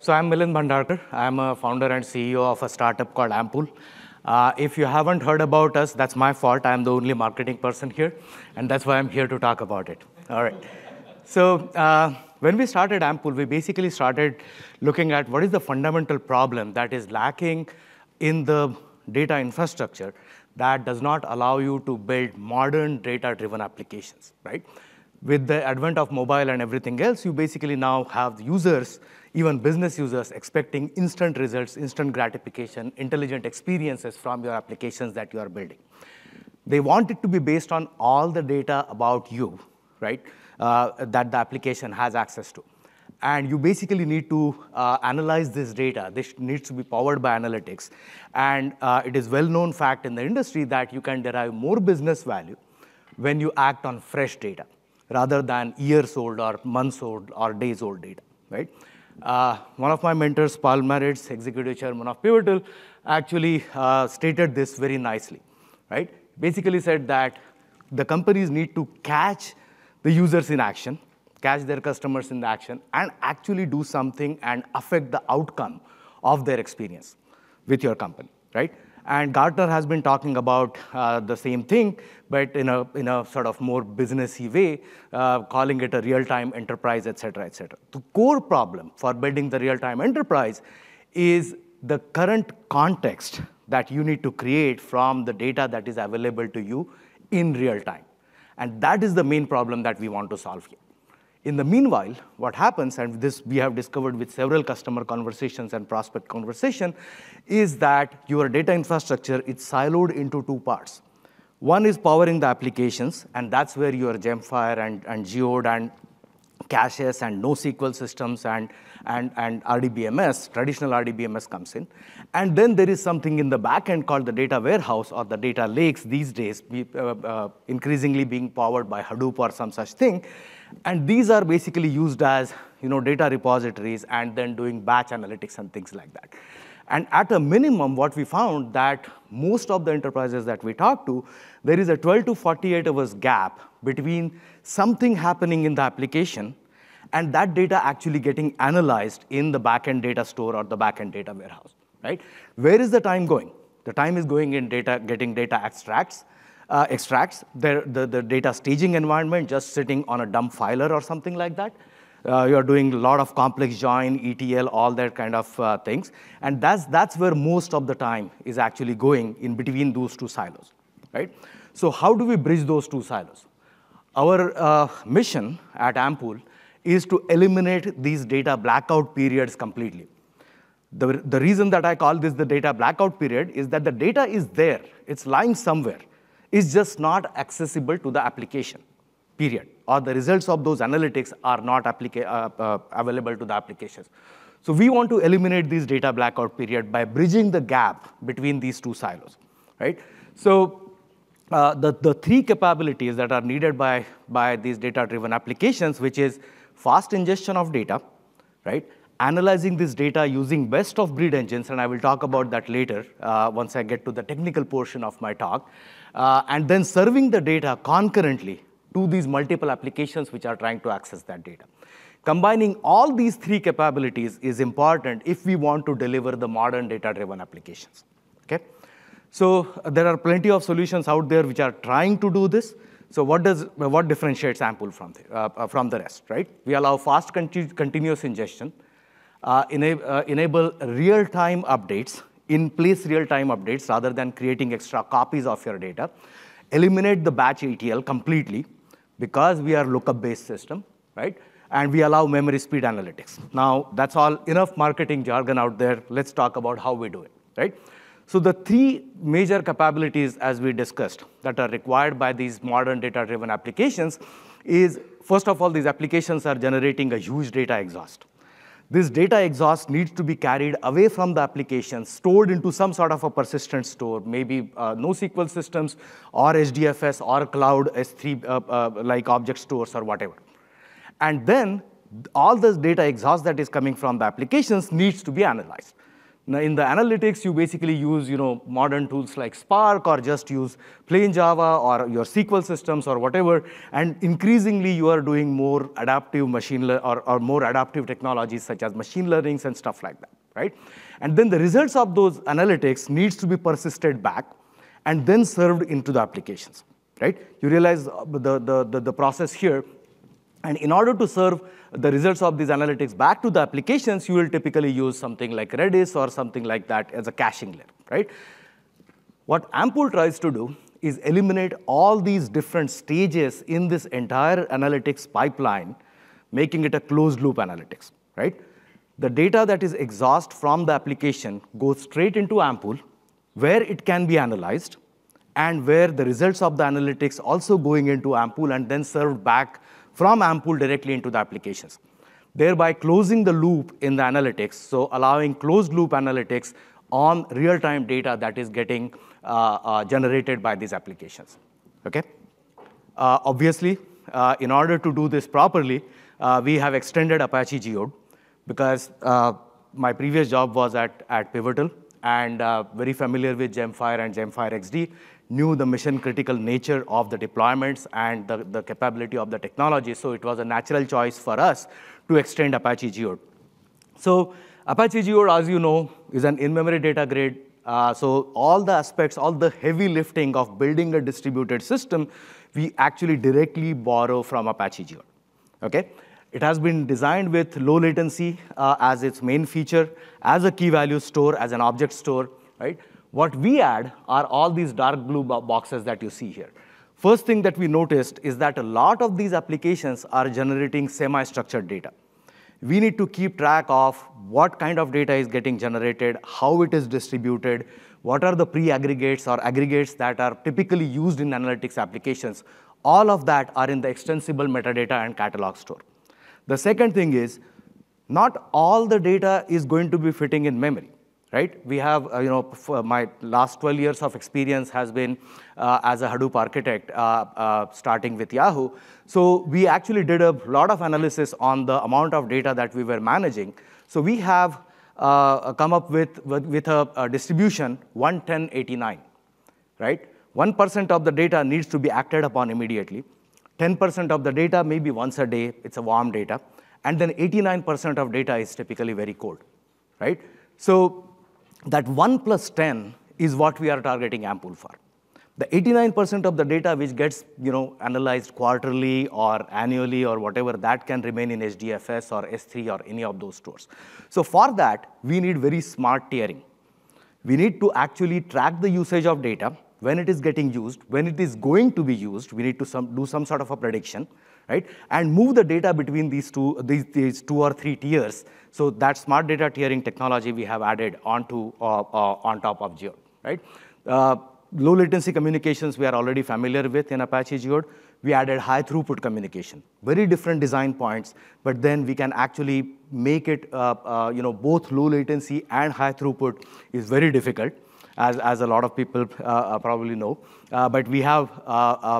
So I'm Milind Bhandarkar. I'm a founder and CEO of a startup called Ampool. If you haven't heard about us, that's my fault. I'm the only marketing person here, and that's why I'm here to talk about it. All right. So when we started Ampool, we basically started looking at what is the fundamental problem that is lacking in the data infrastructure that does not allow you to build modern data-driven applications, right? With the advent of mobile and everything else, you basically now have users, even business users, expecting instant results, instant gratification, intelligent experiences from your applications that you are building. They want it to be based on all the data about you, right, that the application has access to. And you basically need to analyze this data. This needs to be powered by analytics. And it is well-known fact in the industry that you can derive more business value when you act on fresh data, rather than years-old or months-old or days-old data, right? One of my mentors, Paul Maritz, Executive Chairman of Pivotal, actually stated this very nicely, right? Basically said that the companies need to catch the users in action, catch their customers in the action, and actually do something and affect the outcome of their experience with your company, right? And Gartner has been talking about the same thing, but in a sort of more businessy way, calling it a real-time enterprise, et cetera, et cetera. The core problem for building the real-time enterprise is the current context that you need to create from the data that is available to you in real time. And that is the main problem that we want to solve here. In the meanwhile, what happens, and this we have discovered with several customer conversations and prospect conversation, is that your data infrastructure is siloed into two parts. One is powering the applications, and that's where your Gemfire and Geode and caches and NoSQL systems and RDBMS, traditional RDBMS comes in. And then there is something in the back end called the data warehouse or the data lakes these days, increasingly being powered by Hadoop or some such thing. And these are basically used as data repositories and then doing batch analytics and things like that. And at a minimum, what we found that most of the enterprises that we talk to, there is a 12 to 48 hours gap between something happening in the application and that data actually getting analyzed in the backend data store or the backend data warehouse, right? Where is the time going? The time is going in getting data extracts, the data staging environment, just sitting on a dump filer or something like that. You're doing a lot of complex join, ETL, all that kind of things. And that's where most of the time is actually going in between those two silos, right? So how do we bridge those two silos? Our mission at Ampool is to eliminate these data blackout periods completely. The reason that I call this the data blackout period is that the data is there. It's lying somewhere. It's just not accessible to the application, period. Or the results of those analytics are not available to the applications. So we want to eliminate this data blackout period by bridging the gap between these two silos, right? So the three capabilities that are needed by these data-driven applications, which is fast ingestion of data, right? Analyzing this data using best-of-breed engines, and I will talk about that later once I get to the technical portion of my talk, and then serving the data concurrently to these multiple applications which are trying to access that data. Combining all these three capabilities is important if we want to deliver the modern data-driven applications, okay? So there are plenty of solutions out there which are trying to do this. So what differentiates Ampool from the rest, right? We allow fast continuous ingestion, enable real-time updates, in-place real-time updates rather than creating extra copies of your data, eliminate the batch ETL completely, because we are lookup-based system, right? And we allow memory speed analytics. Now, that's all enough marketing jargon out there. Let's talk about how we do it, right? So the three major capabilities, as we discussed, that are required by these modern data-driven applications is, first of all, these applications are generating a huge data exhaust. This data exhaust needs to be carried away from the application, stored into some sort of a persistent store, maybe NoSQL systems or HDFS or cloud S3 like object stores or whatever. And then all this data exhaust that is coming from the applications needs to be analyzed. Now, in the analytics, you basically use modern tools like Spark or just use plain Java or your SQL systems or whatever. And increasingly, you are doing more adaptive machine or more adaptive technologies such as machine learning and stuff like that, right? And then the results of those analytics needs to be persisted back and then served into the applications, right? You realize the process here. And in order to serve the results of these analytics back to the applications, you will typically use something like Redis or something like that as a caching layer, right? What Ampool tries to do is eliminate all these different stages in this entire analytics pipeline, making it a closed-loop analytics, right? The data that is exhaust from the application goes straight into Ampool, where it can be analyzed, and where the results of the analytics also going into Ampool and then served back from Ampool directly into the applications, thereby closing the loop in the analytics, so allowing closed-loop analytics on real-time data that is getting generated by these applications. Okay? Obviously, in order to do this properly, we have extended Apache Geode, because my previous job was at Pivotal, and very familiar with Gemfire and Gemfire XD, knew the mission-critical nature of the deployments and the capability of the technology, so it was a natural choice for us to extend Apache Geode. So Apache Geode, as you know, is an in-memory data grade, so all the aspects, all the heavy lifting of building a distributed system, we actually directly borrow from Apache Geode. Okay? It has been designed with low latency as its main feature, as a key value store, as an object store, right? What we add are all these dark blue boxes that you see here. First thing that we noticed is that a lot of these applications are generating semi-structured data. We need to keep track of what kind of data is getting generated, how it is distributed, what are the pre-aggregates or aggregates that are typically used in analytics applications. All of that are in the extensible metadata and catalog store. The second thing is, not all the data is going to be fitting in memory. Right? We have, for my last 12 years of experience has been as a Hadoop architect, starting with Yahoo. So we actually did a lot of analysis on the amount of data that we were managing. So we have come up with a distribution 1-10-89, right? 1% of the data needs to be acted upon immediately. 10% of the data maybe once a day, it's a warm data. And then 89% of data is typically very cold, right? So that 1 + 10 is what we are targeting Ampool for. The 89% of the data which gets analyzed quarterly or annually or whatever, that can remain in HDFS or S3 or any of those stores. So for that, we need very smart tiering. We need to actually track the usage of data, when it is getting used, when it is going to be used. We need to do some sort of a prediction, right? And move the data between these two or three tiers. So that smart data tiering technology we have added onto on top of Geode, right? Low latency communications we are already familiar with in Apache Geode. We added high throughput communication, very different design points, but then we can actually make it, both low latency and high throughput is very difficult, as a lot of people probably know, but we have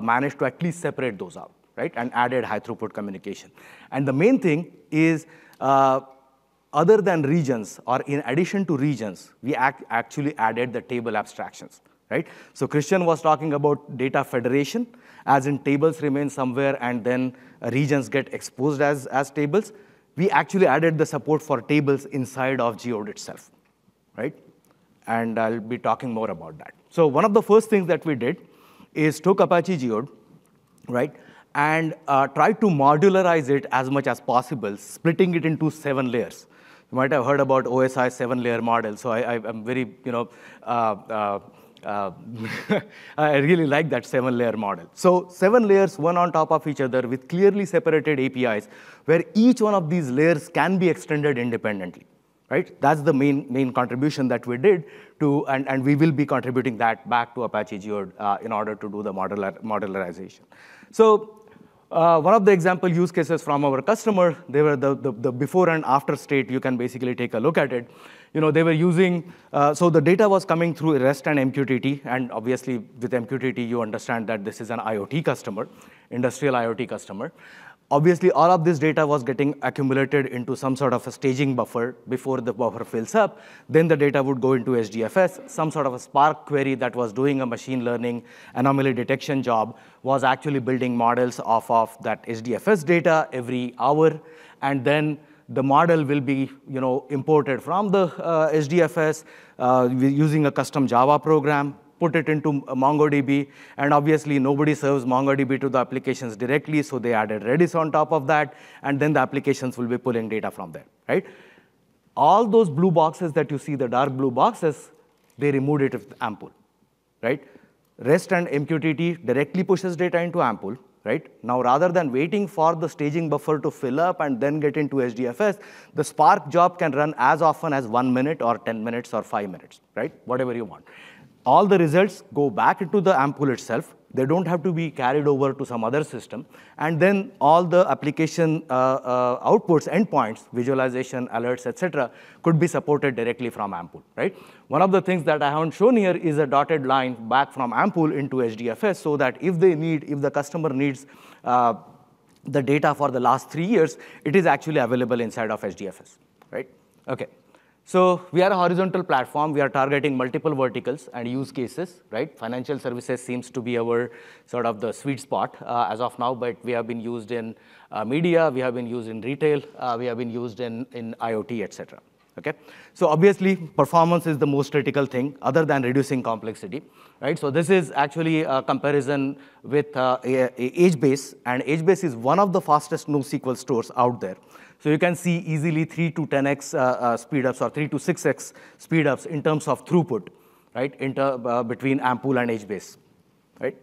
managed to at least separate those out. Right, and added high-throughput communication. And the main thing is, other than regions, or in addition to regions, we actually added the table abstractions. Right? So Christian was talking about data federation, as in tables remain somewhere, and then regions get exposed as tables. We actually added the support for tables inside of Geode itself. Right? And I'll be talking more about that. So one of the first things that we did is took Apache Geode, right, and try to modularize it as much as possible, splitting it into 7 layers. You might have heard about OSI 7-layer model, so I'm very, I really like that 7-layer model. So 7 layers, one on top of each other, with clearly separated APIs, where each one of these layers can be extended independently. Right? That's the main contribution that we did to, and we will be contributing that back to Apache Geode in order to do the modularization. So one of the example use cases from our customer, they were the before and after state. You can basically take a look at it. They were using, so the data was coming through REST and MQTT, and obviously with MQTT, you understand that this is an IoT customer, industrial IoT customer. Obviously, all of this data was getting accumulated into some sort of a staging buffer before the buffer fills up. Then the data would go into HDFS. Some sort of a Spark query that was doing a machine learning anomaly detection job was actually building models off of that HDFS data every hour. And then the model will be, you know, imported from the HDFS using a custom Java program, put it into MongoDB, and obviously nobody serves MongoDB to the applications directly, so they added Redis on top of that, and then the applications will be pulling data from there, right? All those blue boxes that you see, the dark blue boxes, they removed it with Ampool, right? REST and MQTT directly pushes data into Ampool, right? Now, rather than waiting for the staging buffer to fill up and then get into HDFS, the Spark job can run as often as 1 minute or 10 minutes or 5 minutes, right? Whatever you want. All the results go back into the Ampool itself. They don't have to be carried over to some other system. And then all the application outputs, endpoints, visualization, alerts, etc., could be supported directly from Ampool, right? One of the things that I haven't shown here is a dotted line back from Ampool into HDFS, so that if they need, if the customer needs the data for the last 3 years, it is actually available inside of HDFS, right? Okay. So we are a horizontal platform. We are targeting multiple verticals and use cases, right? Financial services seems to be our sort of the sweet spot as of now, but we have been used in media, we have been used in retail, we have been used in IoT, etc. Okay? So obviously, performance is the most critical thing other than reducing complexity, right? So this is actually a comparison with HBase, and HBase is one of the fastest NoSQL stores out there. So you can see easily 3 to 10x speedups or 3 to 6x speedups in terms of throughput, right, between Ampool and HBase, right?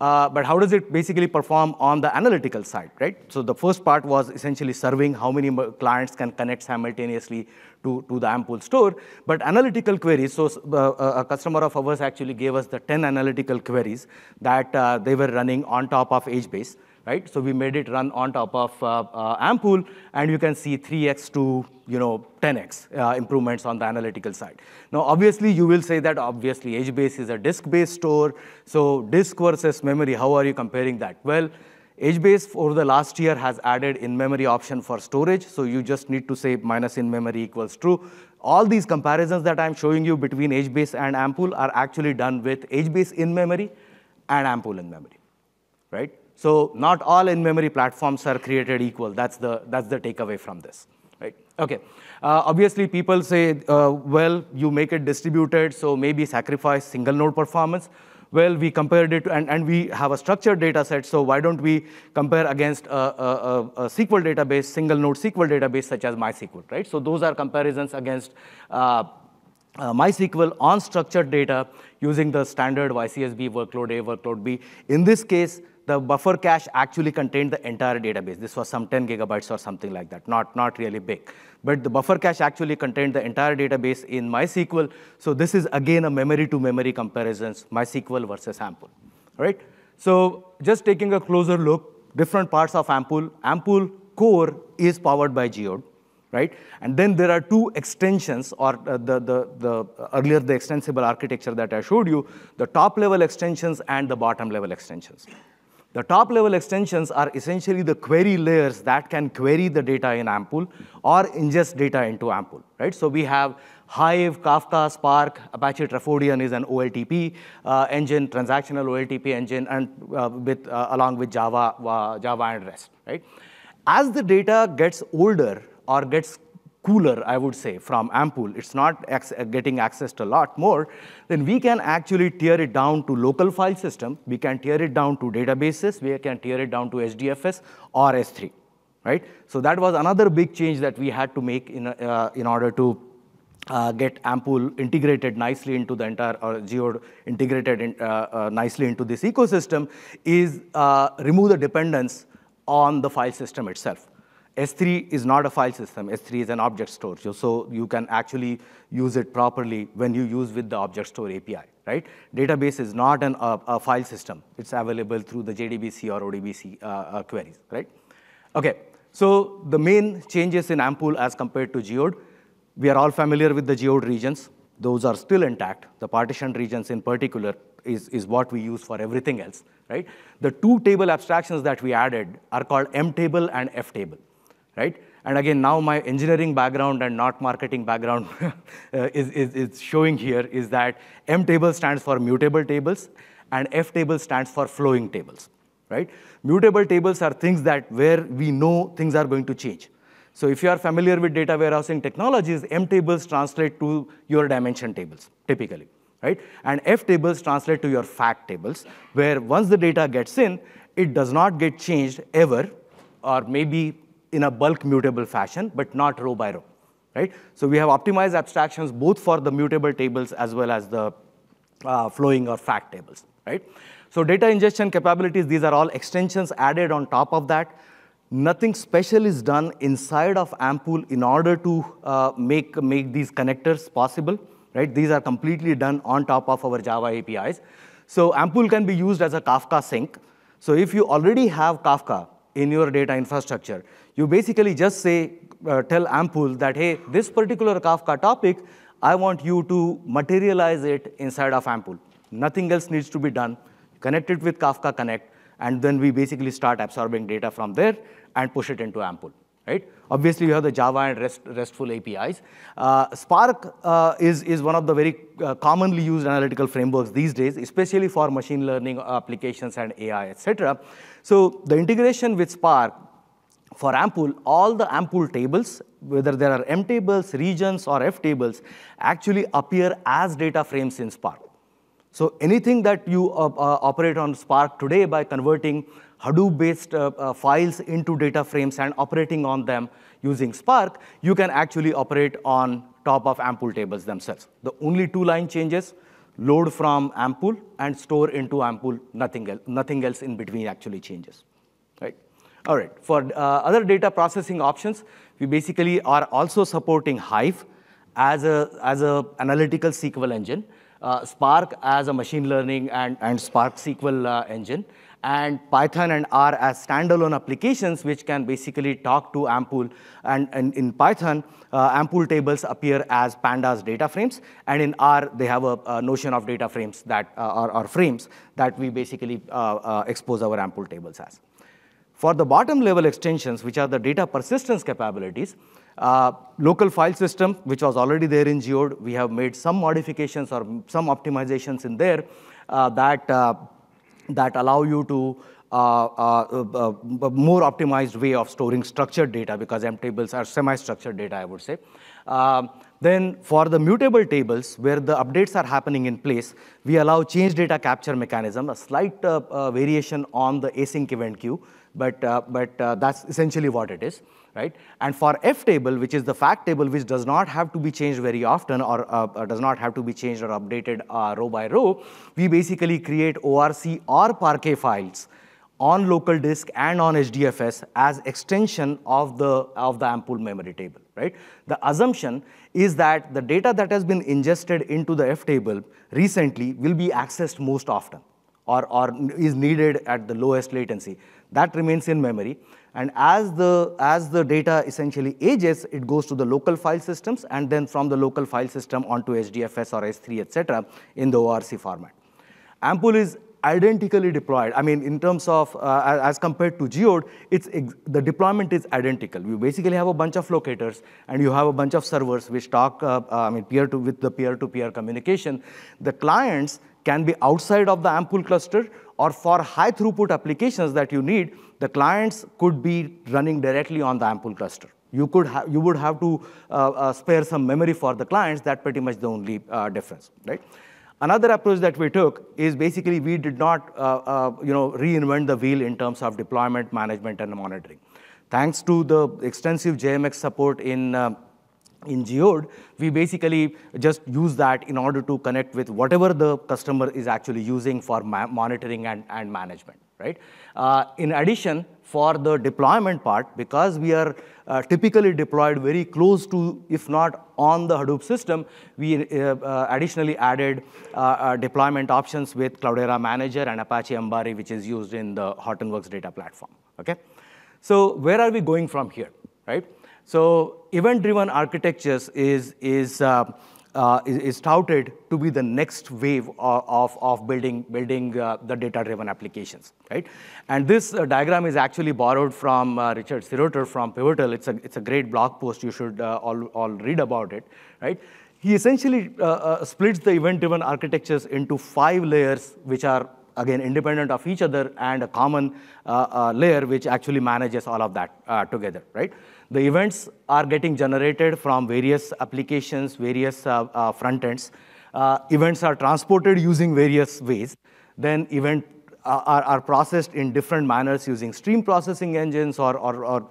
But how does it basically perform on the analytical side, right? So the first part was essentially serving how many clients can connect simultaneously to the Ampool store. But analytical queries, so a customer of ours actually gave us the 10 analytical queries that they were running on top of HBase. Right? So we made it run on top of Ampool, and you can see 3x to 10x improvements on the analytical side. Now, obviously, you will say that obviously HBase is a disk-based store, so disk versus memory, how are you comparing that? Well, HBase over the last year has added in-memory option for storage, so you just need to say minus in-memory equals true. All these comparisons that I'm showing you between HBase and Ampool are actually done with HBase in-memory and Ampool in-memory, right? So not all in-memory platforms are created equal. That's the takeaway from this, right? Okay. Obviously, people say, well, you make it distributed, so maybe sacrifice single node performance. Well, we compared it, and we have a structured data set, so why don't we compare against a SQL database, single node SQL database such as MySQL, right? So those are comparisons against MySQL on structured data using the standard YCSB workload A, workload B. In this case, the buffer cache actually contained the entire database. This was some 10 gigabytes or something like that, not really big. But the buffer cache actually contained the entire database in MySQL. So this is, again, a memory-to-memory comparisons, MySQL versus Ampool. All right? So just taking a closer look, different parts of Ampool. Ampool core is powered by Geode. Right? And then there are two extensions, or earlier the extensible architecture that I showed you, the top-level extensions and the bottom-level extensions. The top-level extensions are essentially the query layers that can query the data in Ampool or ingest data into Ampool, right? So we have Hive, Kafka, Spark, Apache Trafodion is an OLTP engine, transactional OLTP engine, and along with Java, and REST, right? As the data gets older or gets cooler, I would say, from Ampool, it's not getting accessed a lot more, then we can actually tear it down to local file system, we can tear it down to databases, we can tear it down to HDFS or S3, right? So that was another big change that we had to make in order to get Ampool integrated nicely into the entire, or Geode integrated nicely into this ecosystem, is remove the dependence on the file system itself. S3 is not a file system. S3 is an object store, so you can actually use it properly when you use with the object store API, right? Database is not a file system. It's available through the JDBC or ODBC queries, right? Okay, so the main changes in Ampool as compared to Geode, we are all familiar with the Geode regions. those are still intact. The partitioned regions in particular is what we use for everything else, right? The two table abstractions that we added are called mtable and ftable, right? And again, now my engineering background and not marketing background is showing here is that mtable stands for mutable tables and ftable stands for flowing tables, right? Mutable tables are things that where we know things are going to change. So if you are familiar with data warehousing technologies, M tables translate to your dimension tables, typically, right? And F tables translate to your fact tables, where once the data gets in, it does not get changed ever, or maybe in a bulk mutable fashion, but not row by row, right? So we have optimized abstractions both for the mutable tables as well as the flowing or fact tables, right? So data ingestion capabilities, these are all extensions added on top of that. Nothing special is done inside of Ampool in order to make these connectors possible, right? These are completely done on top of our Java APIs. So Ampool can be used as a Kafka sync. So if you already have Kafka in your data infrastructure, you basically just say, tell Ampool that, hey, this particular Kafka topic, I want you to materialize it inside of Ampool. Nothing else needs to be done. Connect it with Kafka Connect, and then we basically start absorbing data from there and push it into Ampool, right? Obviously, you have the Java and RESTful APIs. Spark is one of the very commonly used analytical frameworks these days, especially for machine learning applications and AI, etc. So the integration with Spark for Ampool, all the Ampool tables, whether there are M tables, regions, or F tables, actually appear as data frames in Spark. So anything that you operate on Spark today by converting Hadoop-based files into data frames and operating on them using Spark, you can actually operate on top of Ampool tables themselves. The only two line changes, load from Ampool and store into Ampool, nothing else in between actually changes, right? All right, for other data processing options, we basically are also supporting Hive as a analytical SQL engine. Spark as a machine learning and Spark SQL engine, and Python and R as standalone applications which can basically talk to Ampool. And in Python, Ampool tables appear as pandas data frames, and in R, they have a notion of data frames that are frames that we basically expose our Ampool tables as. For the bottom level extensions, which are the data persistence capabilities, local file system, which was already there in Geode, we have made some modifications or some optimizations in there that allow you to a more optimized way of storing structured data, because M tables are semi-structured data, I would say. Then for the mutable tables, where the updates are happening in place, we allow change data capture mechanism, a slight variation on the async event queue, but that's essentially what it is, right? And for F table, which is the fact table, which does not have to be changed very often, or does not have to be changed or updated row by row, we basically create ORC or Parquet files on local disk and on HDFS as extension of the Ampool memory table, right? The assumption is that the data that has been ingested into the F table recently will be accessed most often, or is needed at the lowest latency. That remains in memory. And as the data essentially ages, it goes to the local file systems, and then from the local file system onto HDFS or S3, etc., in the ORC format. Ampool is identically deployed. I mean, in terms of, as compared to Geode, the deployment is identical. You basically have a bunch of locators, and you have a bunch of servers which talk, with the peer-to-peer communication. The clients can be outside of the Ampool cluster, or for high throughput applications that you need, the clients could be running directly on the Ampool cluster. You would have to spare some memory for the clients. That's pretty much the only difference, right? Another approach that we took is basically we did not reinvent the wheel in terms of deployment, management, and monitoring. Thanks to the extensive JMX support in Geode, we basically just use that in order to connect with whatever the customer is actually using for monitoring and management, right? In addition, for the deployment part, because we are typically deployed very close to, if not on the Hadoop system, we additionally added deployment options with Cloudera Manager and Apache Ambari, which is used in the Hortonworks data platform, okay? So where are we going from here, right? So event-driven architectures is is touted to be the next wave of building the data-driven applications, right? And this diagram is actually borrowed from Richard Siroter from Pivotal. It's a great blog post. You should all read about it, right? He essentially splits the event-driven architectures into 5 layers, which are again independent of each other, and a common layer which actually manages all of that together, right? The events are getting generated from various applications, various front ends. Events are transported using various ways. Then events are processed in different manners using stream processing engines or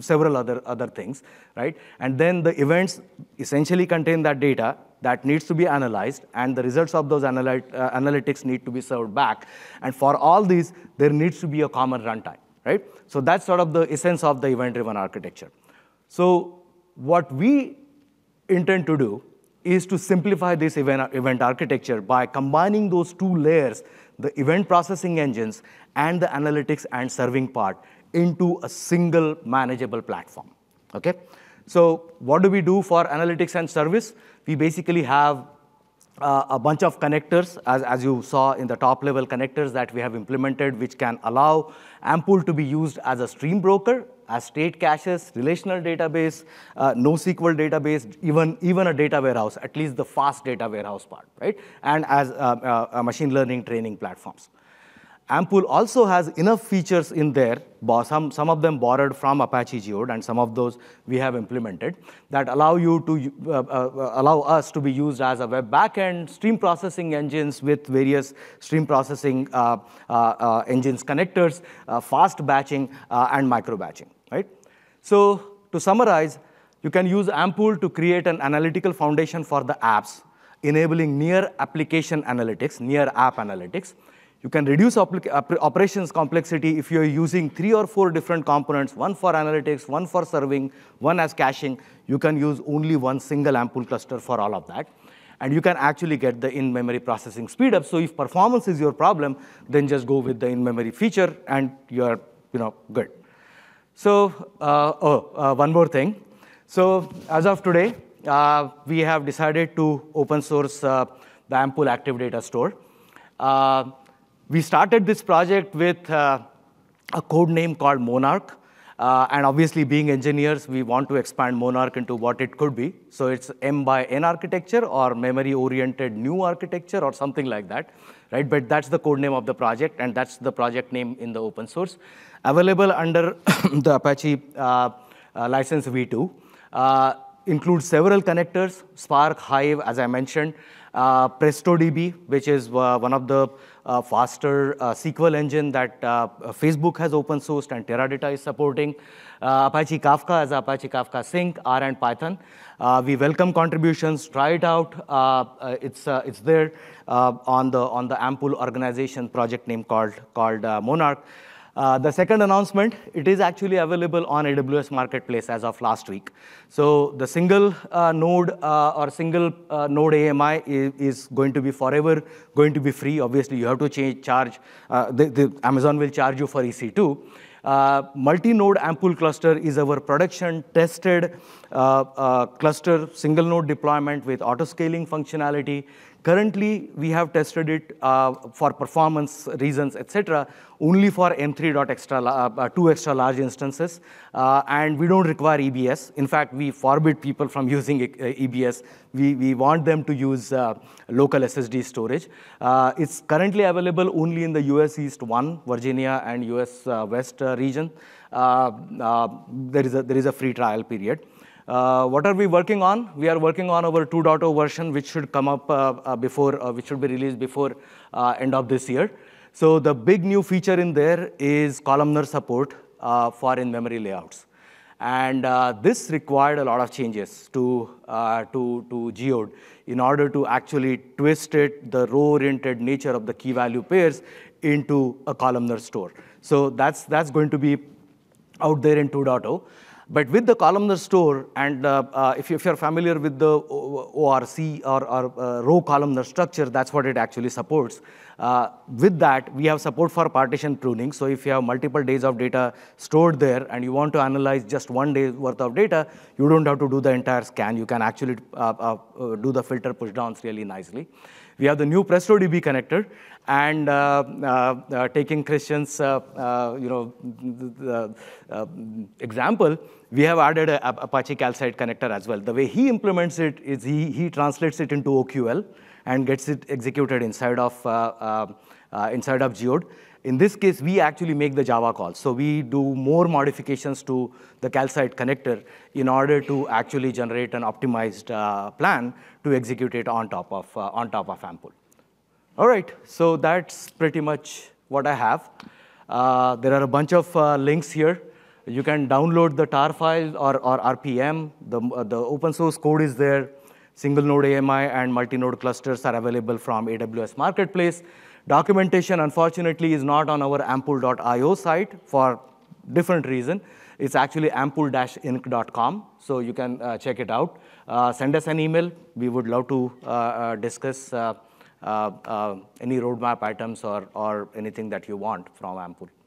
several other things, right? And then the events essentially contain that data that needs to be analyzed, and the results of those analytics need to be served back. And for all these, there needs to be a common runtime. Right? So that's sort of the essence of the event-driven architecture. So what we intend to do is to simplify this event architecture by combining those 2 layers, the event processing engines and the analytics and serving part, into a single manageable platform. Okay? So what do we do for analytics and service? We basically have a bunch of connectors, as you saw in the top level connectors that we have implemented, which can allow Ampool to be used as a stream broker, as state caches, relational database, NoSQL database, even a data warehouse, at least the fast data warehouse part, right? And as machine learning training platforms. Ampool also has enough features in there, some of them borrowed from Apache Geode, and some of those we have implemented, that allow you to allow us to be used as a web backend, stream processing engines with various stream processing engines connectors, fast batching, and micro batching. Right? So to summarize, you can use Ampool to create an analytical foundation for the apps, enabling near application analytics, near app analytics. You can reduce operations complexity if you're using 3 or 4 different components, one for analytics, one for serving, one as caching. You can use only one single Ampool cluster for all of that. And you can actually get the in-memory processing speed up. So if performance is your problem, then just go with the in-memory feature and you're good. So one more thing. So as of today, we have decided to open source the Ampool Active Data Store. We started this project with a code name called Monarch. And obviously, being engineers, we want to expand Monarch into what it could be. So it's M/N architecture or memory-oriented new architecture or something like that. Right? But that's the code name of the project, and that's the project name in the open source. Available under the Apache license v2. Includes several connectors, Spark, Hive, as I mentioned, PrestoDB, which is one of the faster SQL engine that Facebook has open sourced and Teradata is supporting. Apache Kafka as Apache Kafka Sync, R and Python. We welcome contributions. Try it out. It's there on the Ampool organization project name called Monarch. The second announcement, it is actually available on AWS Marketplace as of last week. So the single node or single node AMI is going to be forever going to be free. Obviously, you have to charge. Amazon will charge you for EC2. Multi-node Ampool cluster is our production-tested cluster, single-node deployment with auto-scaling functionality. Currently, we have tested it for performance reasons, etc., only for M3.2 extra large instances, and we don't require EBS. In fact, we forbid people from using EBS. We want them to use local SSD storage. It's currently available only in the US East 1, Virginia, and US West region. There is a free trial period. What are we working on? We are working on our 2.0 version, which should come up which should be released before end of this year. So the big new feature in there is columnar support for in-memory layouts, and this required a lot of changes to Geode in order to actually twist it, the row-oriented nature of the key-value pairs, into a columnar store. So that's going to be out there in 2.0. But with the columnar store, and if you're familiar with the ORC or row columnar structure, that's what it actually supports. With that, we have support for partition pruning. So if you have multiple days of data stored there and you want to analyze just one day's worth of data, you don't have to do the entire scan. You can actually do the filter pushdowns really nicely. We have the new PrestoDB connector, and taking Christian's example, we have added an Apache Calcite connector as well. The way he implements it is he translates it into OQL and gets it executed inside of Geode. In this case, we actually make the Java call. So we do more modifications to the Calcite connector in order to actually generate an optimized plan to execute it on top of Ampool. All right, so that's pretty much what I have. There are a bunch of links here. You can download the tar file or RPM. The open source code is there. Single node AMI and multi-node clusters are available from AWS Marketplace. Documentation, unfortunately, is not on our ampool.io site for different reason. It's actually ampool-inc.com, so you can check it out. Send us an email. We would love to discuss any roadmap items or anything that you want from Ampool.